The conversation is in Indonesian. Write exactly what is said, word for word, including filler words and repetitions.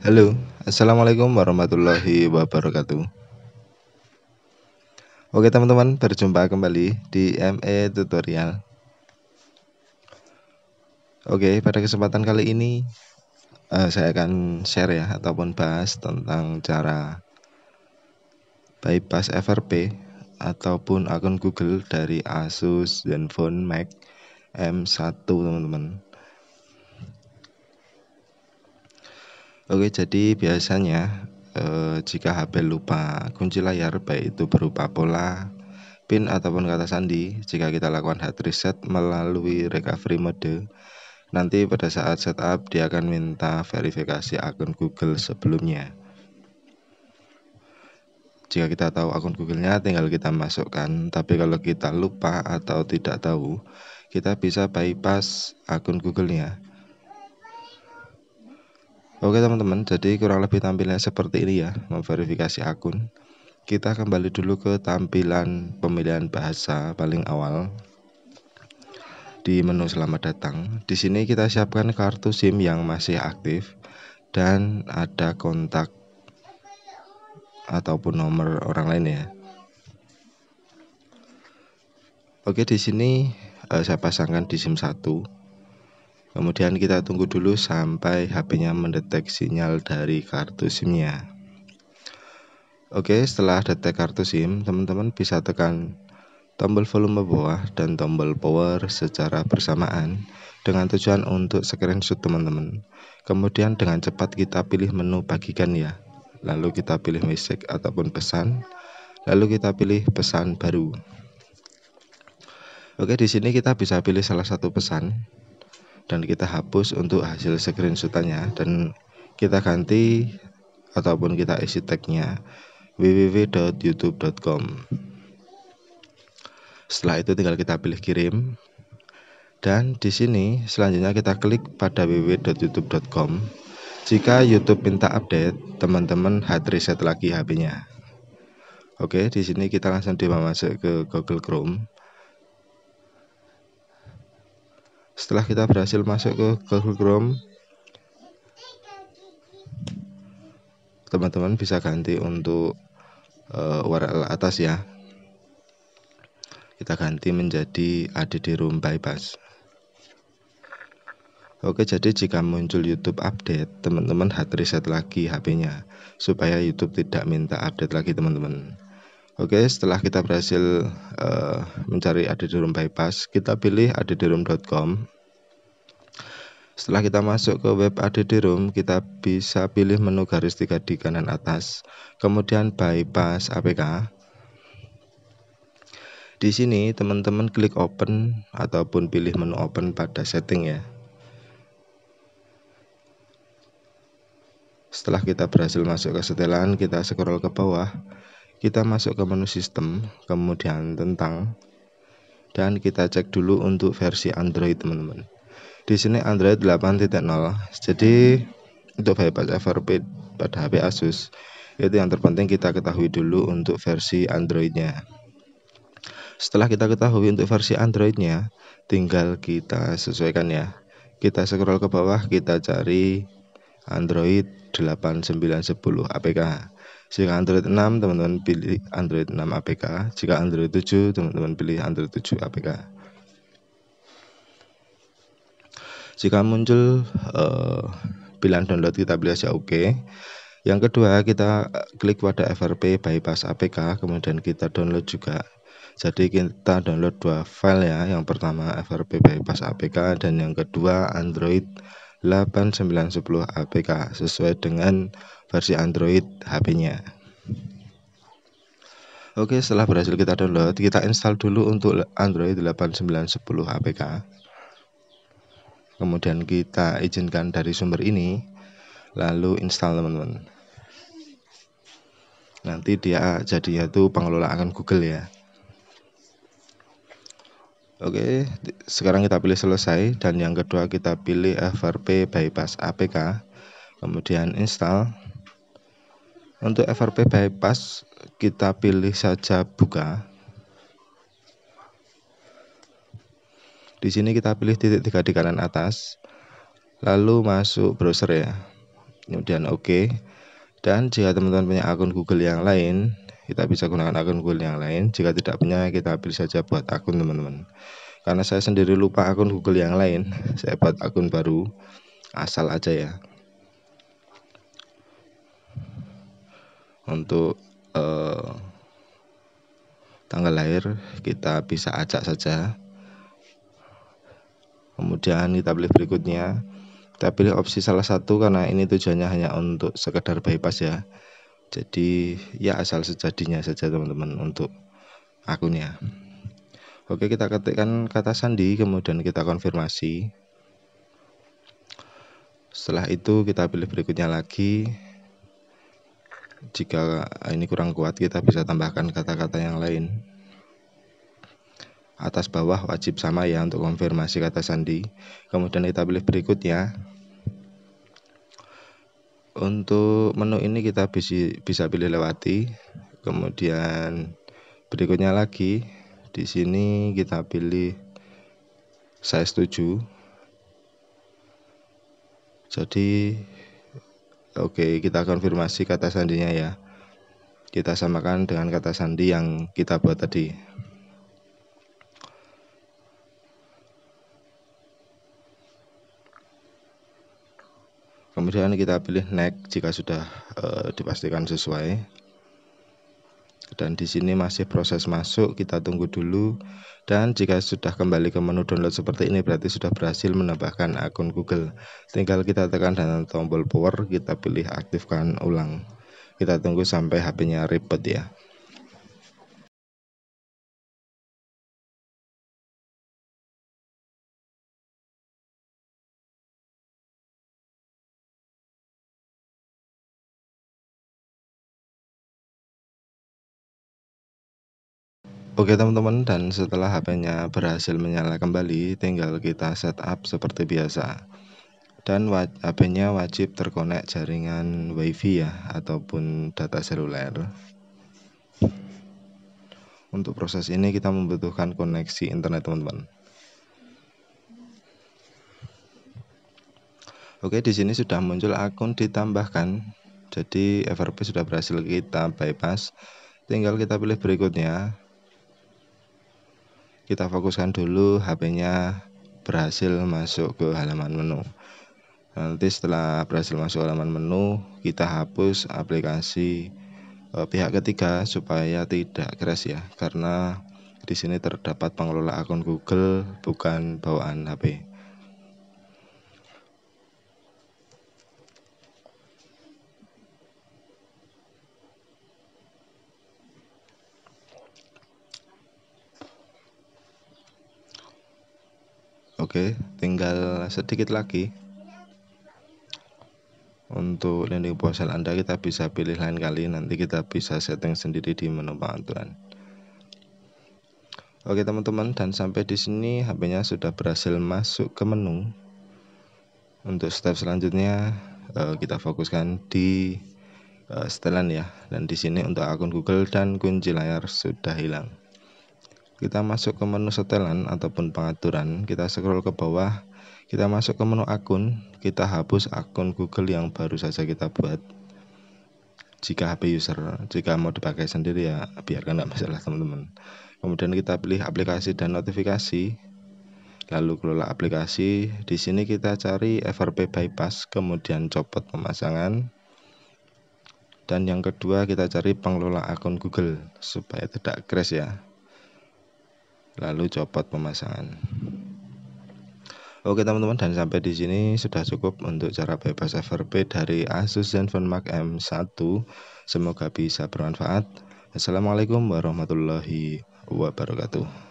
Halo, assalamualaikum warahmatullahi wabarakatuh. Oke teman-teman, berjumpa kembali di M E Tutorial. Oke, pada kesempatan kali ini uh, saya akan share ya ataupun bahas tentang cara bypass F R P ataupun akun Google dari Asus Zenfone Max M satu teman-teman. Oke, jadi biasanya eh, jika H P lupa kunci layar, baik itu berupa pola, pin, ataupun kata sandi, jika kita lakukan hard reset melalui recovery mode, nanti pada saat setup dia akan minta verifikasi akun Google sebelumnya. Jika kita tahu akun Google-nya, tinggal kita masukkan, tapi kalau kita lupa atau tidak tahu, kita bisa bypass akun Google-nya. Oke teman-teman, jadi kurang lebih tampilannya seperti ini ya. Memverifikasi akun, kita kembali dulu ke tampilan pemilihan bahasa paling awal di menu selamat datang. Di sini kita siapkan kartu SIM yang masih aktif dan ada kontak ataupun nomor orang lain ya. Oke, di sini eh, saya pasangkan di SIM satu. Kemudian kita tunggu dulu sampai H P-nya mendeteksi sinyal dari kartu SIM-nya. Oke, setelah detek kartu SIM, teman-teman bisa tekan tombol volume bawah dan tombol power secara bersamaan dengan tujuan untuk screenshot teman-teman. Kemudian dengan cepat kita pilih menu bagikan ya. Lalu kita pilih message ataupun pesan. Lalu kita pilih pesan baru. Oke, di sini kita bisa pilih salah satu pesan dan kita hapus untuk hasil screenshotannya, dan kita ganti ataupun kita isi tag-nya w w w titik youtube titik com. Setelah itu tinggal kita pilih kirim, dan di sini selanjutnya kita klik pada w w w titik youtube titik com. Jika YouTube minta update, teman-teman hard reset lagi H P-nya. Oke, di sini kita langsung dibawa masuk ke Google Chrome. Setelah kita berhasil masuk ke Google Chrome, teman-teman bisa ganti untuk uh, U R L atas ya. Kita ganti menjadi Adirum bypass. Oke, jadi jika muncul YouTube update, teman-teman hard reset lagi H P-nya supaya YouTube tidak minta update lagi teman-teman. Oke, setelah kita berhasil uh, mencari Adirum bypass, kita pilih adirum titik com. Setelah kita masuk ke web Adirum, kita bisa pilih menu garis tiga di kanan atas, kemudian bypass A P K. Di sini teman-teman klik open ataupun pilih menu open pada setting ya. Setelah kita berhasil masuk ke setelan, kita scroll ke bawah. Kita masuk ke menu sistem, kemudian tentang, dan kita cek dulu untuk versi Android teman-teman. Di sini Android delapan titik nol. Jadi untuk bypass F R P pada H P Asus, itu yang terpenting kita ketahui dulu untuk versi Android-nya. Setelah kita ketahui untuk versi Android-nya, tinggal kita sesuaikan ya. Kita scroll ke bawah, kita cari Android delapan sembilan satu nol A P K. Jika Android enam, teman-teman pilih Android enam A P K. Jika Android tujuh, teman-teman pilih Android tujuh A P K. Jika muncul uh, pilihan download, kita pilih saja oke. Yang kedua, kita klik pada F R P bypass A P K, kemudian kita download juga. Jadi kita download dua file ya. Yang pertama F R P bypass A P K, dan yang kedua Android delapan sembilan satu nol A P K sesuai dengan versi Android H P-nya. Oke, setelah berhasil kita download, kita install dulu untuk Android delapan sembilan satu nol A P K. Kemudian kita izinkan dari sumber ini, lalu install teman-teman. Nanti dia jadinya tuh pengelola akun Google ya. Oke, sekarang kita pilih selesai, dan yang kedua kita pilih F R P bypass A P K, kemudian install. Untuk F R P bypass kita pilih saja buka. Di sini kita pilih titik tiga di kanan atas, lalu masuk browser ya. kemudian oke. Dan jika teman-teman punya akun Google yang lain, kita bisa gunakan akun Google yang lain. Jika tidak punya, kita pilih saja buat akun teman-teman. Karena saya sendiri lupa akun Google yang lain, saya buat akun baru asal aja ya. Untuk eh, tanggal lahir kita bisa acak saja. Kemudian kita pilih berikutnya. Kita pilih opsi salah satu karena ini tujuannya hanya untuk sekedar bypass ya. Jadi ya asal sejadinya saja teman-teman untuk akunnya. Oke, kita ketikkan kata sandi, kemudian kita konfirmasi. Setelah itu kita pilih berikutnya lagi. Jika ini kurang kuat, kita bisa tambahkan kata-kata yang lain. Atas bawah wajib sama ya untuk konfirmasi kata sandi. Kemudian kita pilih berikutnya. Untuk menu ini kita bisa pilih lewati. Kemudian berikutnya lagi, di sini kita pilih saya setuju. Jadi oke, kita konfirmasi kata sandinya ya. Kita samakan dengan kata sandi yang kita buat tadi. Kemudian kita pilih next jika sudah e, dipastikan sesuai. Dan di sini masih proses masuk, kita tunggu dulu. Dan jika sudah kembali ke menu download seperti ini, berarti sudah berhasil menambahkan akun Google. Tinggal kita tekan dan tombol power, kita pilih aktifkan ulang. Kita tunggu sampai H P-nya ribet ya. Oke teman-teman, dan setelah H P-nya berhasil menyala kembali, tinggal kita setup seperti biasa. Dan H P-nya wajib terkonek jaringan wifi ya, ataupun data seluler. Untuk proses ini kita membutuhkan koneksi internet teman-teman. Oke, di sini sudah muncul akun ditambahkan. Jadi F R P sudah berhasil kita bypass. Tinggal kita pilih berikutnya. Kita fokuskan dulu H P-nya berhasil masuk ke halaman menu. Nanti setelah berhasil masuk halaman menu, kita hapus aplikasi e, pihak ketiga supaya tidak crash ya. Karena di sini terdapat pengelola akun Google, bukan bawaan H P. Oke, tinggal sedikit lagi. Untuk landing ponsel Anda kita bisa pilih lain kali, nanti kita bisa setting sendiri di menu pengaturan. Oke teman-teman, dan sampai di sini H P-nya sudah berhasil masuk ke menu. Untuk step selanjutnya kita fokuskan di setelan ya. Dan di sini untuk akun Google dan kunci layar sudah hilang. Kita masuk ke menu setelan ataupun pengaturan, kita scroll ke bawah, kita masuk ke menu akun, kita hapus akun Google yang baru saja kita buat. Jika H P user, jika mau dipakai sendiri ya biarkan, tidak masalah teman-teman. Kemudian kita pilih aplikasi dan notifikasi, lalu kelola aplikasi. Di sini kita cari F R P bypass, kemudian copot pemasangan. Dan yang kedua kita cari pengelola akun Google supaya tidak crash ya. Lalu copot pemasangan. Oke teman-teman, dan sampai di sini sudah cukup untuk cara bebas F R P dari Asus Zenfone Max M satu. Semoga bisa bermanfaat. Assalamualaikum warahmatullahi wabarakatuh.